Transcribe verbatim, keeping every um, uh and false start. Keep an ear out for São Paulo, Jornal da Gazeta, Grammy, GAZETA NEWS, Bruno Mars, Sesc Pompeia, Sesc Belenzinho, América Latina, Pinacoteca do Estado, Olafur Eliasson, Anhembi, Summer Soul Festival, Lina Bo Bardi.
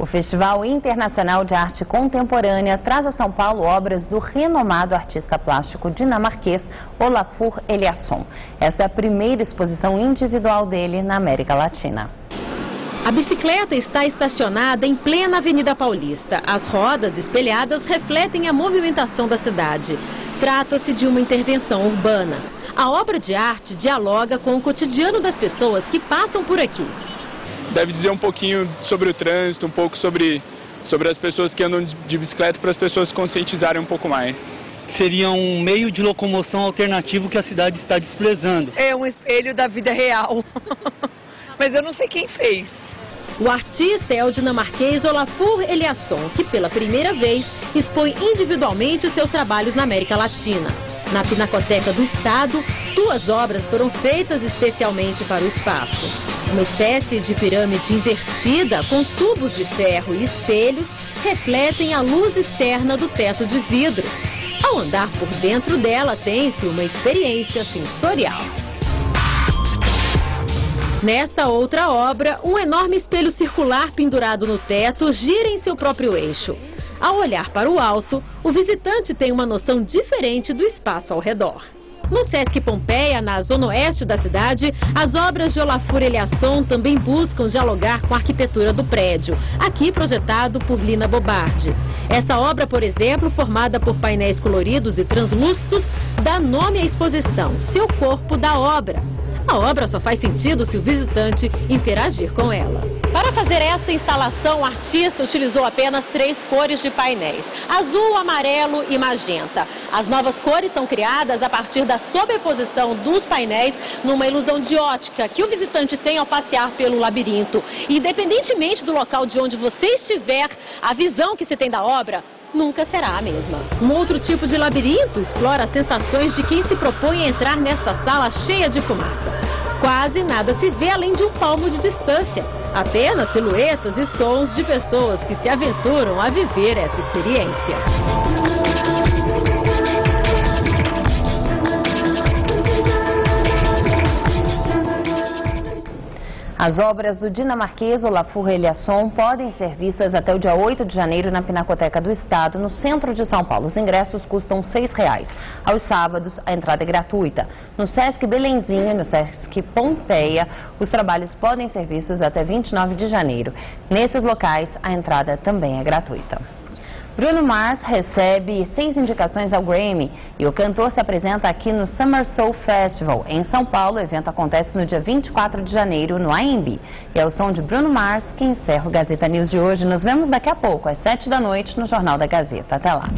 O Festival Internacional de Arte Contemporânea traz a São Paulo obras do renomado artista plástico dinamarquês Olafur Eliasson. Esta é a primeira exposição individual dele na América Latina. A bicicleta está estacionada em plena Avenida Paulista. As rodas espelhadas refletem a movimentação da cidade. Trata-se de uma intervenção urbana. A obra de arte dialoga com o cotidiano das pessoas que passam por aqui. Deve dizer um pouquinho sobre o trânsito, um pouco sobre, sobre as pessoas que andam de bicicleta, para as pessoas conscientizarem um pouco mais. Seria um meio de locomoção alternativo que a cidade está desprezando. É um espelho da vida real, mas eu não sei quem fez. O artista é o dinamarquês Olafur Eliasson, que pela primeira vez expõe individualmente seus trabalhos na América Latina. Na Pinacoteca do Estado, duas obras foram feitas especialmente para o espaço. Uma espécie de pirâmide invertida com tubos de ferro e espelhos refletem a luz externa do teto de vidro. Ao andar por dentro dela, tem-se uma experiência sensorial. Nesta outra obra, um enorme espelho circular pendurado no teto gira em seu próprio eixo. Ao olhar para o alto, o visitante tem uma noção diferente do espaço ao redor. No Sesc Pompeia, na zona oeste da cidade, as obras de Olafur Eliasson também buscam dialogar com a arquitetura do prédio, aqui projetado por Lina Bo Bardi. Esta obra, por exemplo, formada por painéis coloridos e translúcidos, dá nome à exposição, Seu Corpo da Obra. A obra só faz sentido se o visitante interagir com ela. Para fazer esta instalação, o artista utilizou apenas três cores de painéis: azul, amarelo e magenta. As novas cores são criadas a partir da sobreposição dos painéis numa ilusão de ótica que o visitante tem ao passear pelo labirinto. Independentemente do local de onde você estiver, a visão que se tem da obra nunca será a mesma. Um outro tipo de labirinto explora as sensações de quem se propõe a entrar nesta sala cheia de fumaça. Quase nada se vê além de um palmo de distância. Apenas silhuetas e sons de pessoas que se aventuram a viver essa experiência. As obras do dinamarquês Olafur Eliasson podem ser vistas até o dia oito de janeiro na Pinacoteca do Estado, no centro de São Paulo. Os ingressos custam seis reais. Aos sábados, a entrada é gratuita. No Sesc Belenzinho e no Sesc Pompeia, os trabalhos podem ser vistos até vinte e nove de janeiro. Nesses locais, a entrada também é gratuita. Bruno Mars recebe seis indicações ao Grammy e o cantor se apresenta aqui no Summer Soul Festival. Em São Paulo, o evento acontece no dia vinte e quatro de janeiro, no Anhembi. E é o som de Bruno Mars que encerra o Gazeta News de hoje. Nos vemos daqui a pouco, às sete da noite, no Jornal da Gazeta. Até lá!